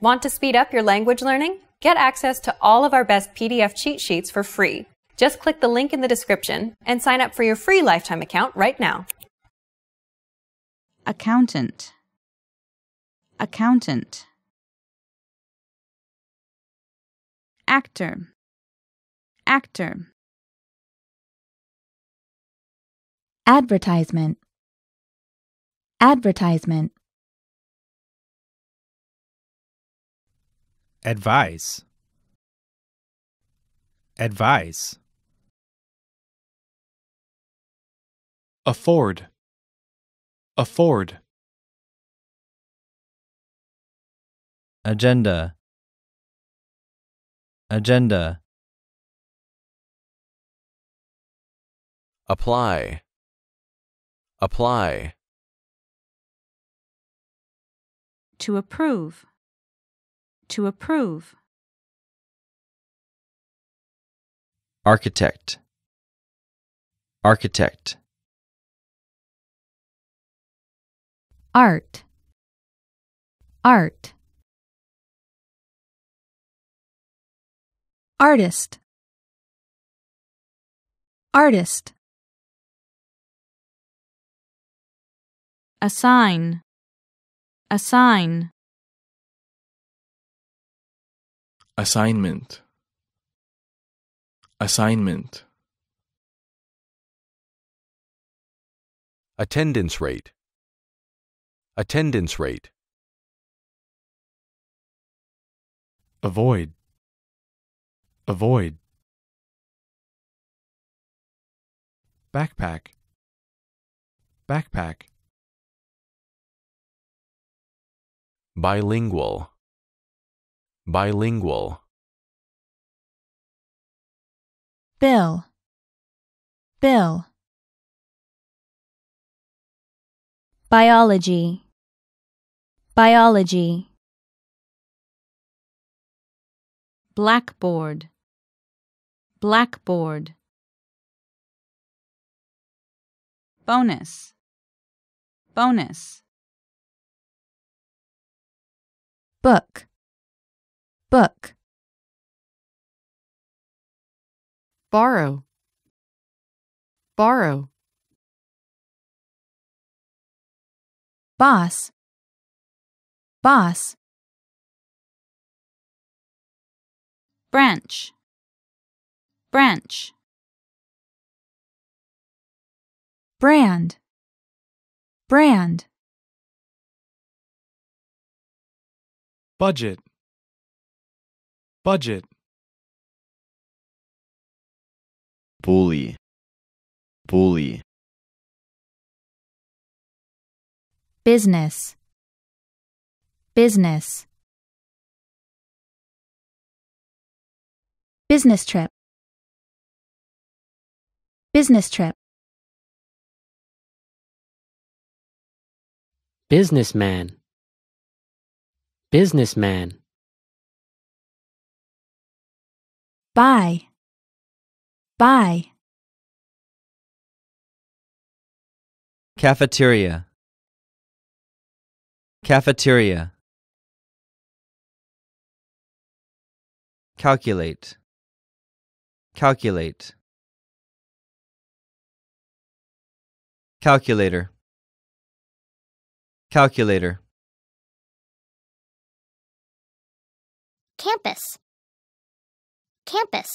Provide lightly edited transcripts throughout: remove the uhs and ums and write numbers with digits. Want to speed up your language learning? Get access to all of our best PDF cheat sheets for free. Just click the link in the description and sign up for your free lifetime account right now. Accountant. Accountant. Actor. Actor. Advertisement. Advertisement. Advise. Advise. Afford. Afford. Agenda. Agenda. Apply. Apply. To approve. To approve. Architect. Architect. Art. Art. Artist. Artist. Assign. Assign. Assignment. Assignment. Attendance rate. Attendance rate. Avoid. Avoid. Backpack. Backpack. Bilingual. Bilingual. Bill. Bill. Biology. Biology. Blackboard. Blackboard. Bonus. Bonus. Book. Book. Borrow. Borrow. Boss. Boss. Branch. Branch. Brand. Brand. Budget. Budget. Bully. Bully. Business. Business. Business trip. Business trip. Businessman. Businessman. Buy. Buy. Cafeteria. Cafeteria. Calculate. Calculate. Calculator. Calculator. Campus. Campus.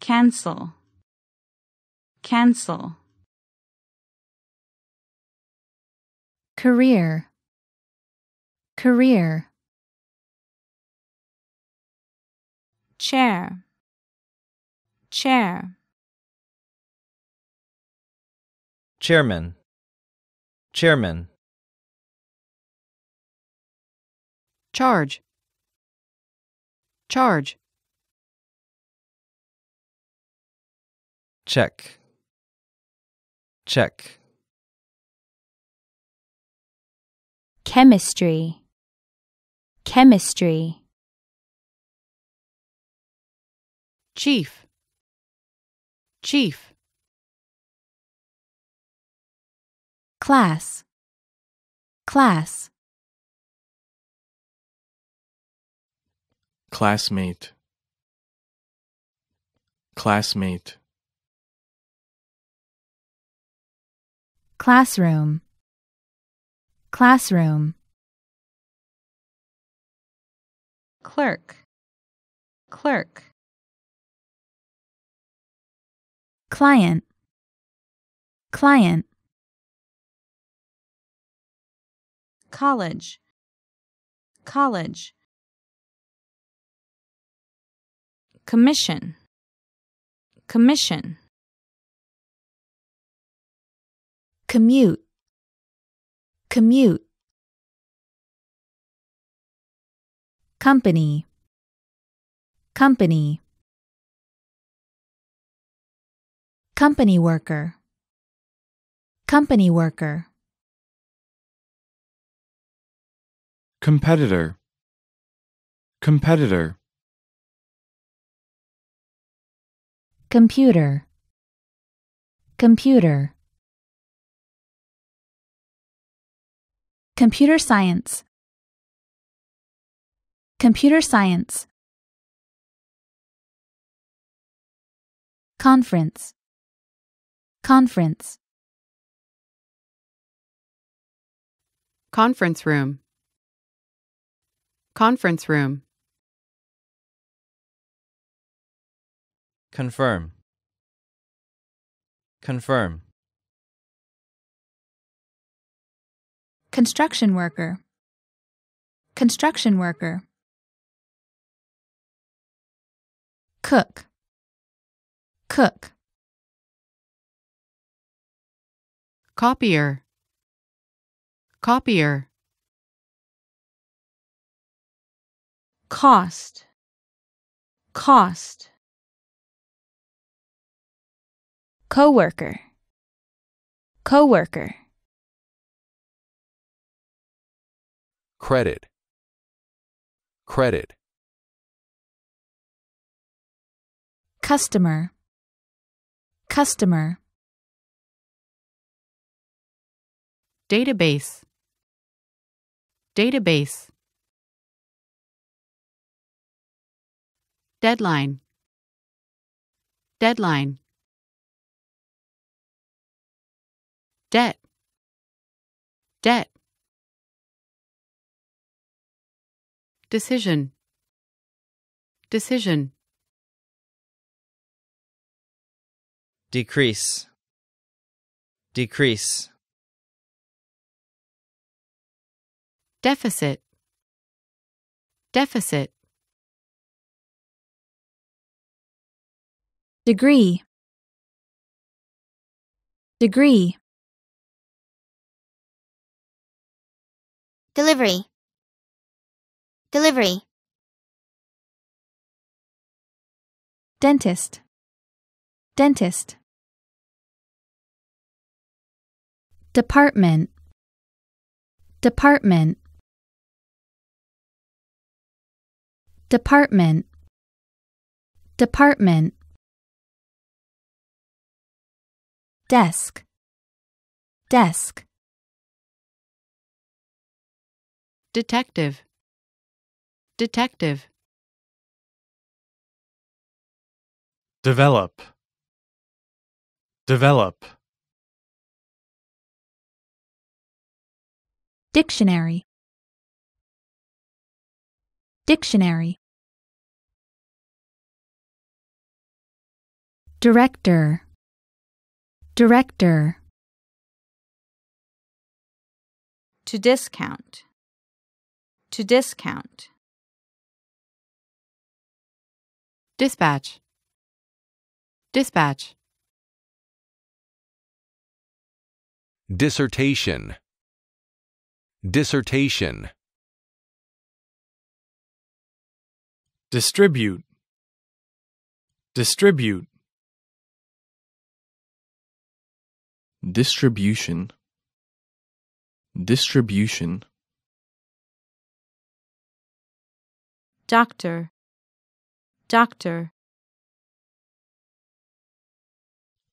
Cancel. Cancel. Career. Career. Chair. Chair. Chairman. Chairman. Charge. Charge. Check. Check. Chemistry. Chemistry. Chief. Chief. Class. Class. classmate, classmate, classroom, classroom, clerk, clerk, client, client, college, college, commission, commission, commute, commute, company, company, company worker, company worker, competitor, competitor, computer, computer, computer science, computer science, conference, conference, conference room, conference room, confirm, confirm, construction worker, construction worker, cook, cook, copier, copier, cost, cost, coworker, coworker, credit, credit, customer, customer, database, database, deadline, deadline, debt, debt, decision, decision, decrease, decrease, deficit, deficit, degree, degree, delivery, delivery, dentist, dentist, department, department, department, department, desk, desk, detective, detective, develop, develop, dictionary, dictionary, director, director, to discount, to discount, dispatch, dispatch, dissertation, dissertation, distribute, distribute, distribution, distribution, doctor, doctor,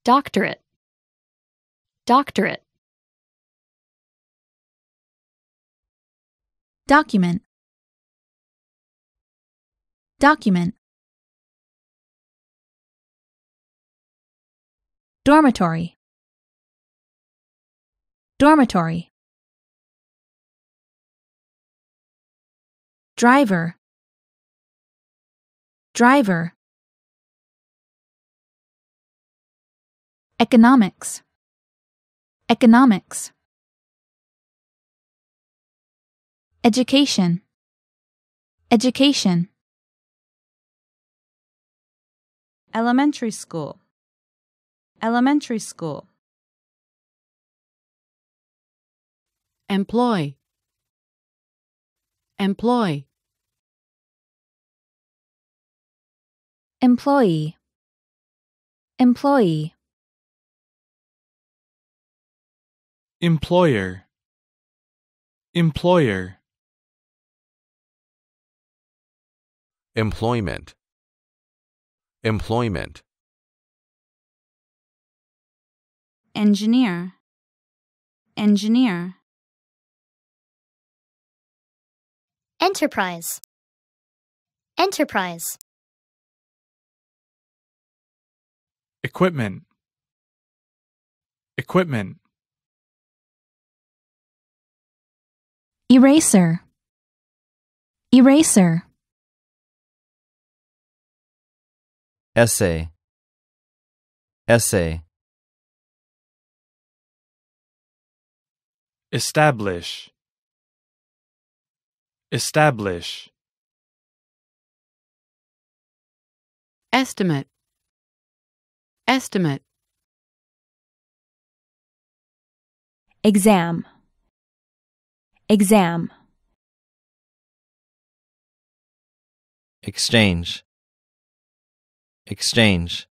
doctorate, doctorate, document, Document. Dormitory. Dormitory. Driver. Driver. Economics. Economics. Education. Education. Elementary school. Elementary school. Employ. Employ. Employee. Employee. Employer. Employer. Employment. Employment. Engineer. Engineer. Enterprise. Enterprise. Equipment. Equipment. Eraser. Eraser. Essay. Essay. Establish. Establish. Estimate. Estimate. Exam. Exam. Exchange. Exchange.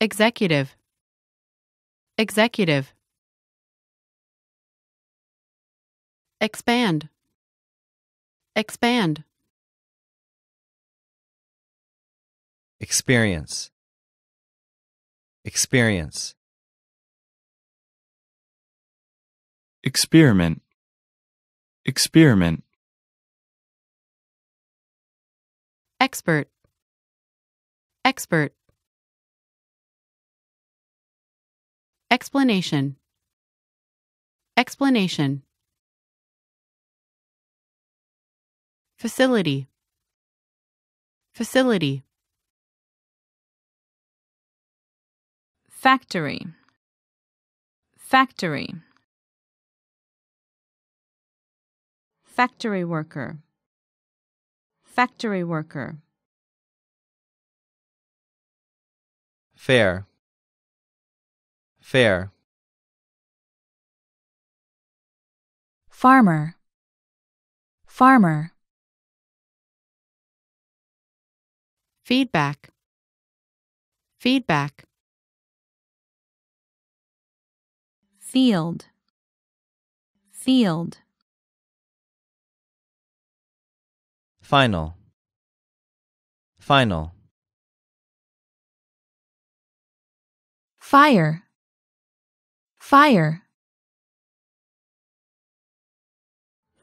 Executive. Executive. Expand. Expand. Experience. Experience. Experiment. Experiment. Expert. Expert. Explanation. Explanation. Facility. Facility. Factory. Factory. Factory worker. Factory worker. Fair. Fair. Farmer. Farmer. Feedback. Feedback. Field. Field. Final. Final. Fire. Fire.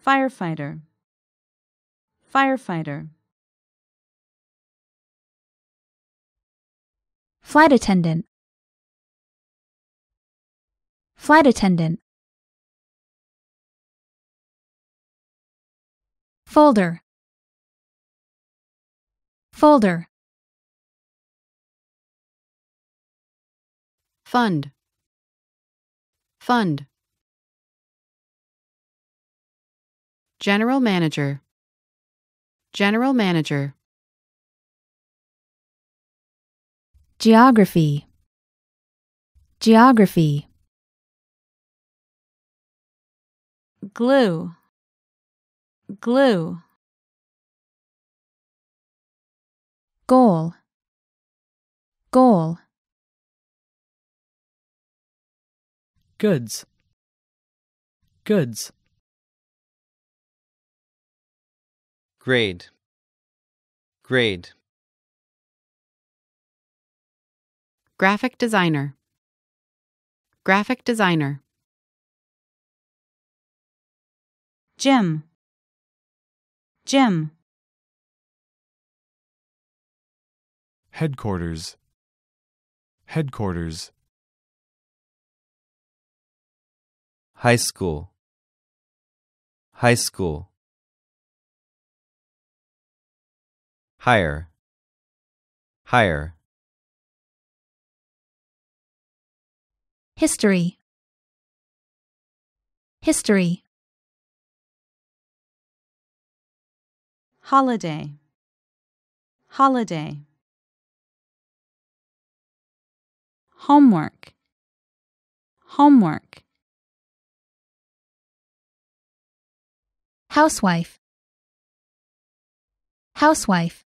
Firefighter. Firefighter. Flight attendant. Flight attendant. Folder. Folder. Fund. Fund. General manager. General manager. Geography. Geography. Glue. Glue. Goal. Goal. Goods. Goods. Grade. Grade. Graphic designer. Graphic designer. Gym. Gym. Headquarters. Headquarters. High school. High school. Hire. Hire. History. History. Holiday. Holiday. Homework. Homework. Housewife. Housewife.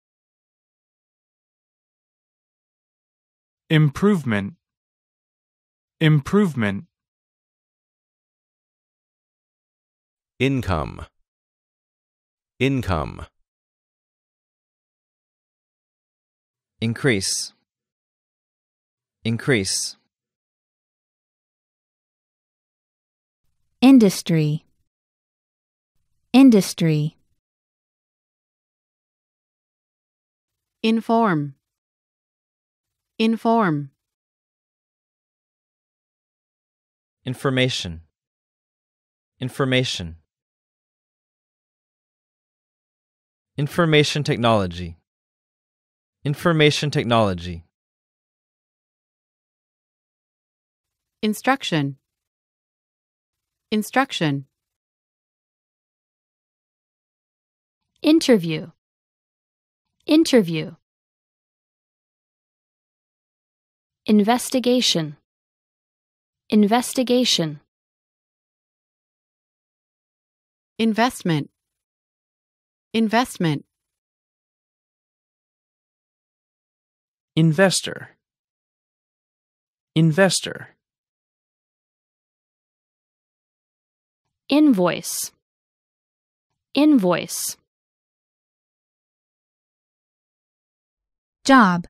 Improvement. Improvement. Income. Income. Increase. Increase. Industry. Industry. Inform. Inform. Information. Information. Information technology. Information technology. Instruction. Instruction. Interview. Interview. Investigation. Investigation. Investment. Investment. Investor. Investor. Invoice. Invoice. Job.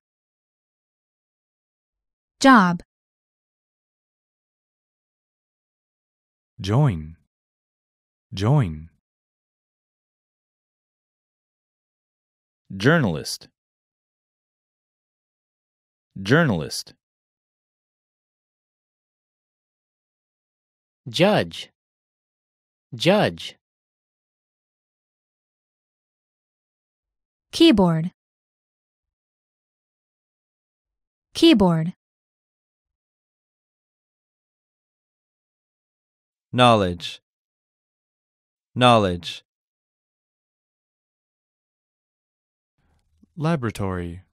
Job. Join. Join. Journalist. Journalist. Judge. Judge. Keyboard. Keyboard. Knowledge. Knowledge. Laboratory.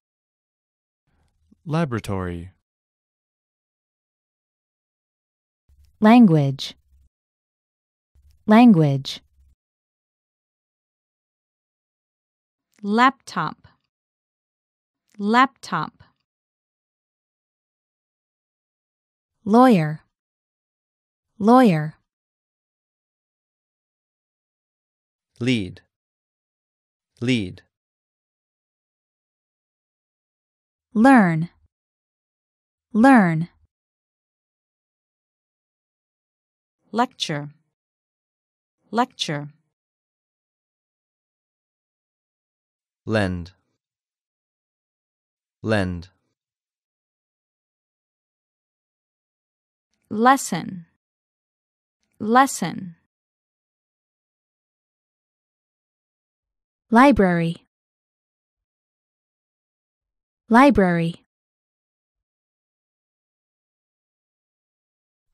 Laboratory. Language. Language. Laptop. Laptop. Lawyer. Lawyer. Lead. Lead. Learn. Learn. Lecture. Lecture. Lend. Lend. Lesson. Lesson. Library. Library.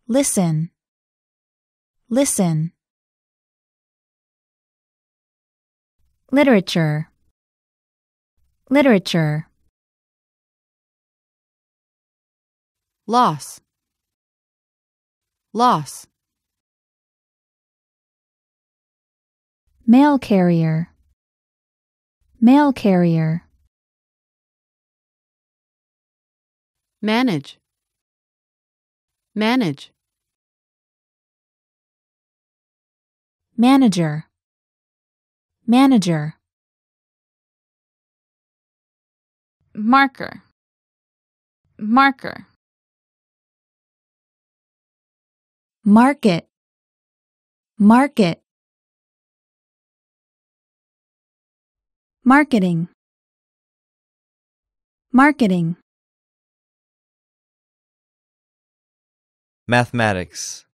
Listen. Listen. Literature. Literature. Loss. Loss. Mail carrier. Mail carrier. Manage. Manage. Manager. Manager. Marker. Marker. Market. Market. Marketing, marketing. Mathematics,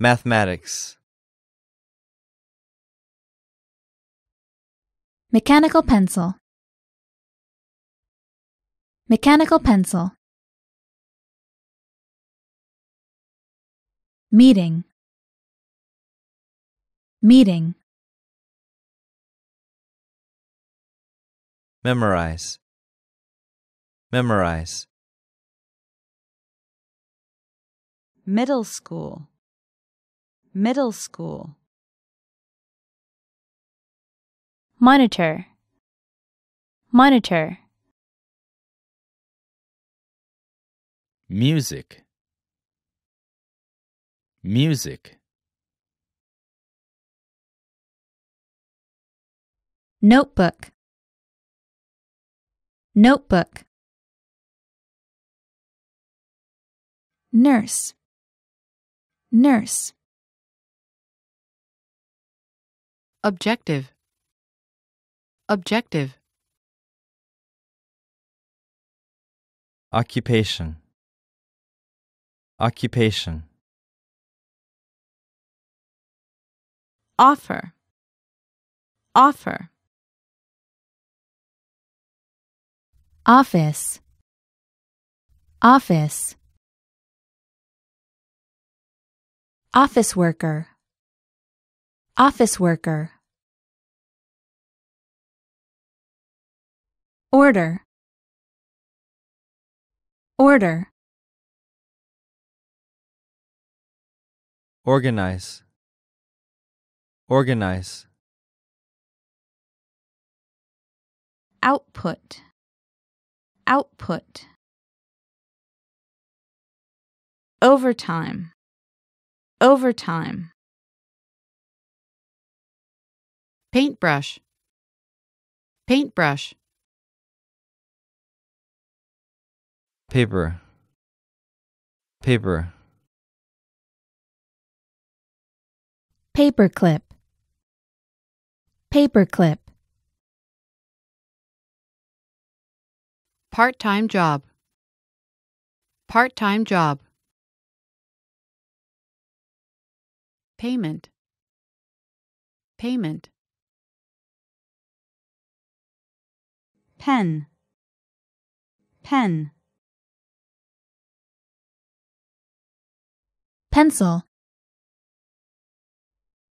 mathematics. Mechanical pencil, mechanical pencil. Meeting, meeting. Memorize, memorize. Middle school, middle school. Monitor, monitor. Music, music. Notebook, notebook. Nurse, nurse. Objective, objective. Occupation, occupation. Offer, offer. Office, office. Office worker, office worker. Order, order. Organize, organize. Output, output. Overtime, overtime. Paintbrush, paintbrush. Paper, paper. Paperclip, paperclip. Part-time job, part-time job. Payment, payment. Pen, pen. Pencil,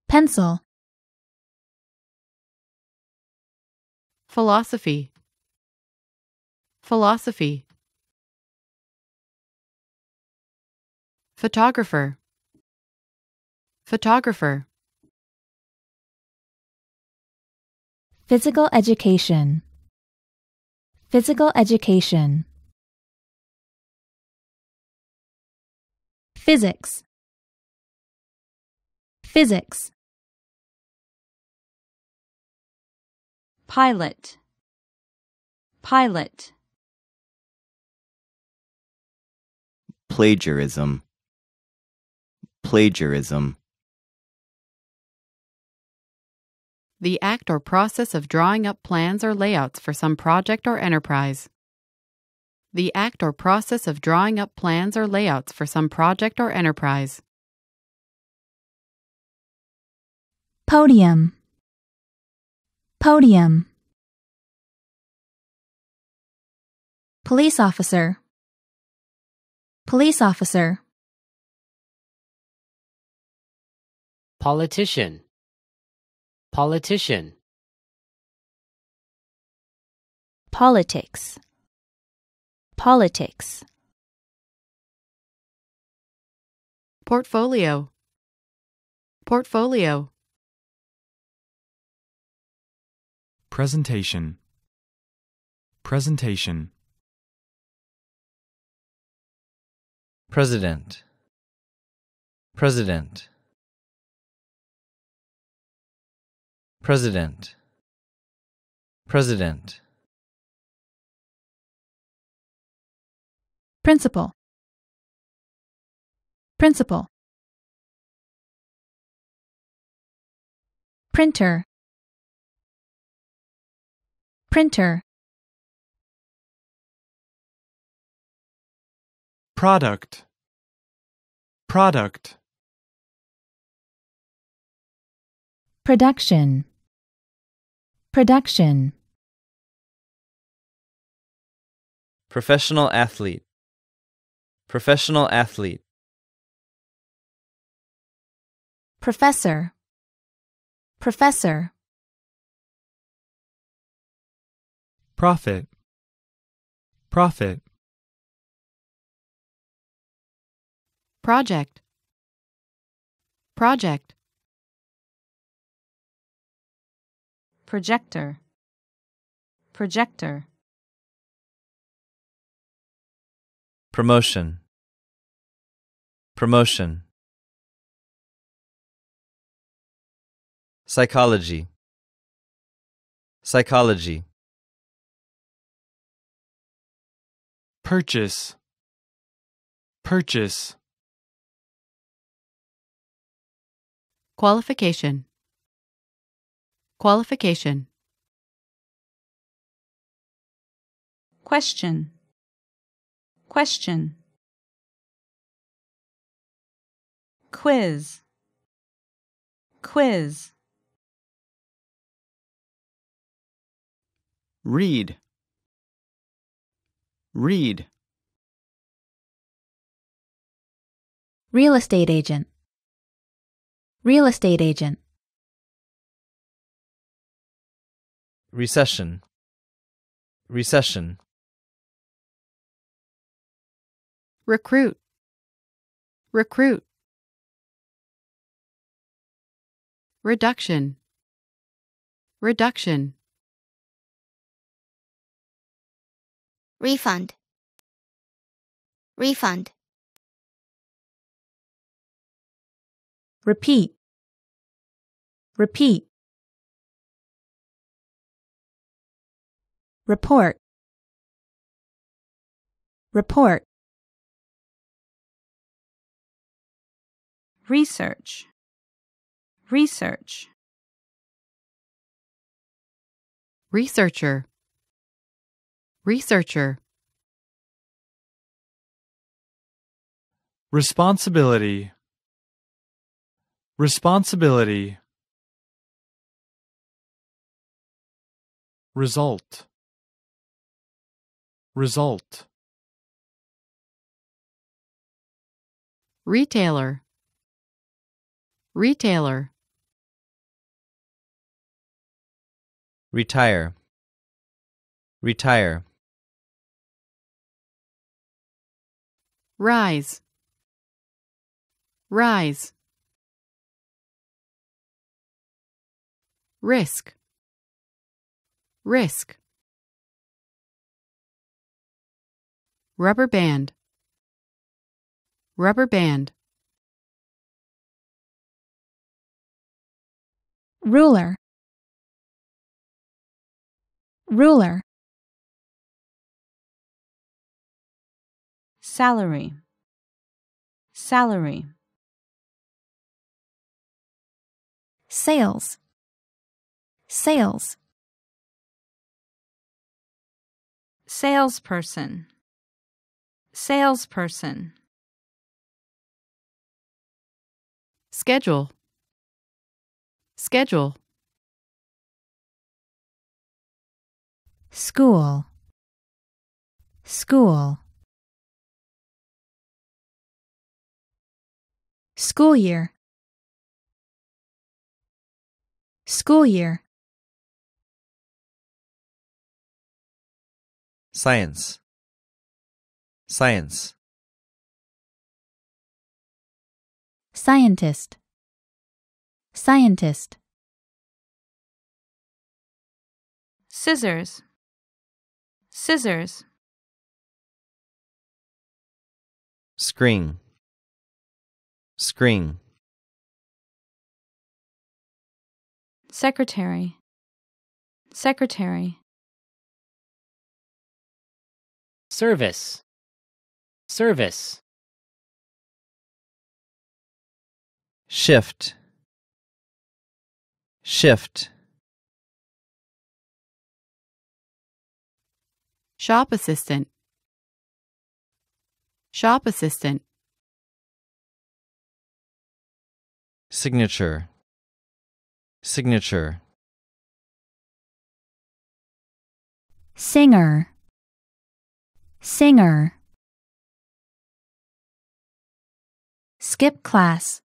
pencil. Philosophy, philosophy. Photographer, photographer. Physical education, physical education. Physics, physics. Pilot, pilot. Plagiarism, plagiarism. The act or process of drawing up plans or layouts for some project or enterprise. The act or process of drawing up plans or layouts for some project or enterprise. Podium, podium. Police officer, police officer. Politician, politician. Politics, politics. Portfolio, portfolio. Presentation, presentation. President, president. President, president. Principal, principal. Printer, Printer. Product. Production. Professional athlete. Professor. Profit. Project. Projector. Promotion. Psychology. Purchase. Qualification. Question. Quiz. Read. Real estate agent. Recession. Recruit. Reduction. Refund. Repeat. Report. Research. Researcher. Responsibility. Result. Retailer. Retire. Rise. Risk. Rubber band. Ruler. Salary. Sales. Salesperson. Schedule. School. School year. Science. Scientist. Scissors. Screen. Secretary. Service. Shift. shop assistant, shop assistant. Signature, signature. Singer, singer. Skip class,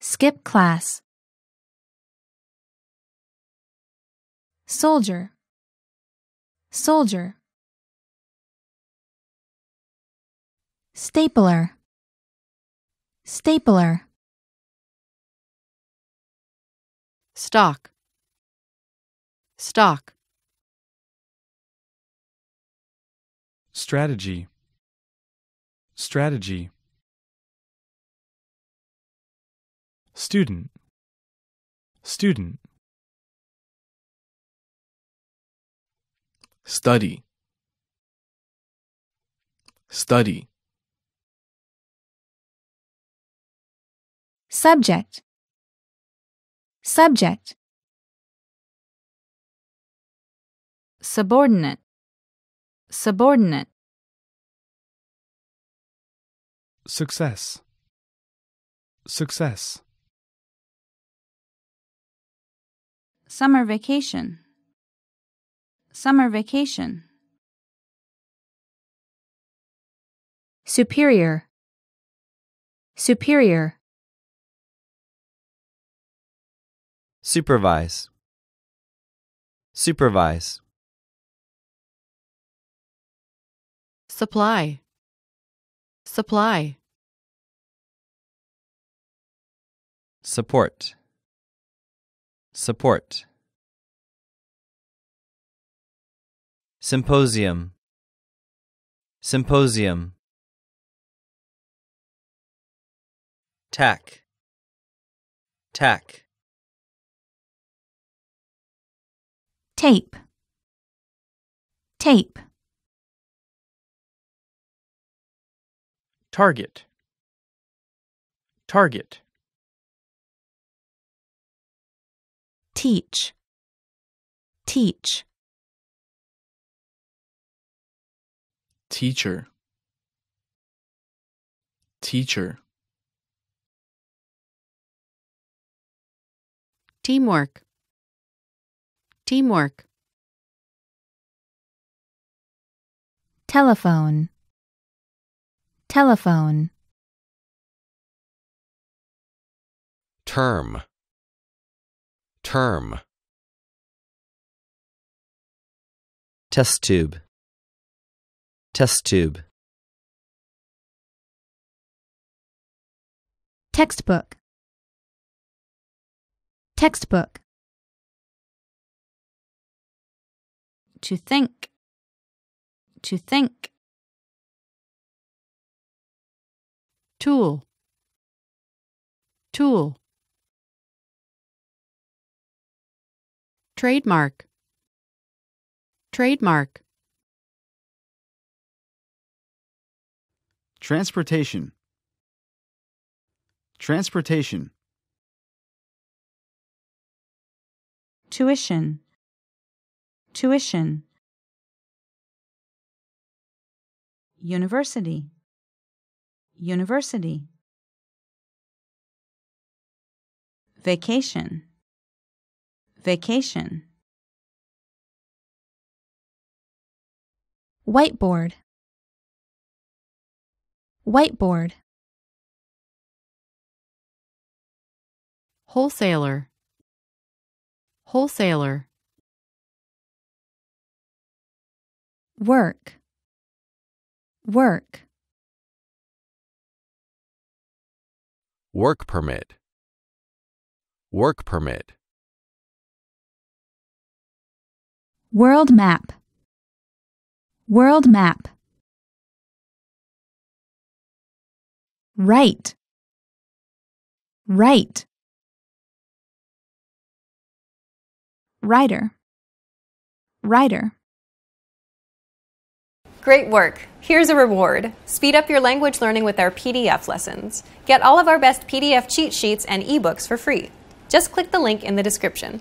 skip class. Soldier, soldier. Stapler, stapler. Stock, stock. Strategy, strategy. Student, student. Study, study. Subject, subject. Subordinate, subordinate. Success, success. Summer vacation, summer vacation. Superior, superior. Supervise, supervise. Supply, supply. Support, support. Symposium, symposium. Tack, tack. Tape, tape. Target, target. Teach, teach. Teacher, teacher. Teamwork, teamwork. Telephone, telephone. Term, term. Test tube, test tube. Textbook, textbook. To think, to think. Tool, tool. Trademark, trademark. Transportation, transportation. Tuition, tuition. University, university. Vacation, vacation. Whiteboard, whiteboard. Wholesaler, wholesaler. Work, work. Work permit, work permit. World map, world map. Right, right. Writer, writer. Great work. Here's a reward. Speed up your language learning with our PDF lessons. Get all of our best PDF cheat sheets and ebooks for free. Just click the link in the description.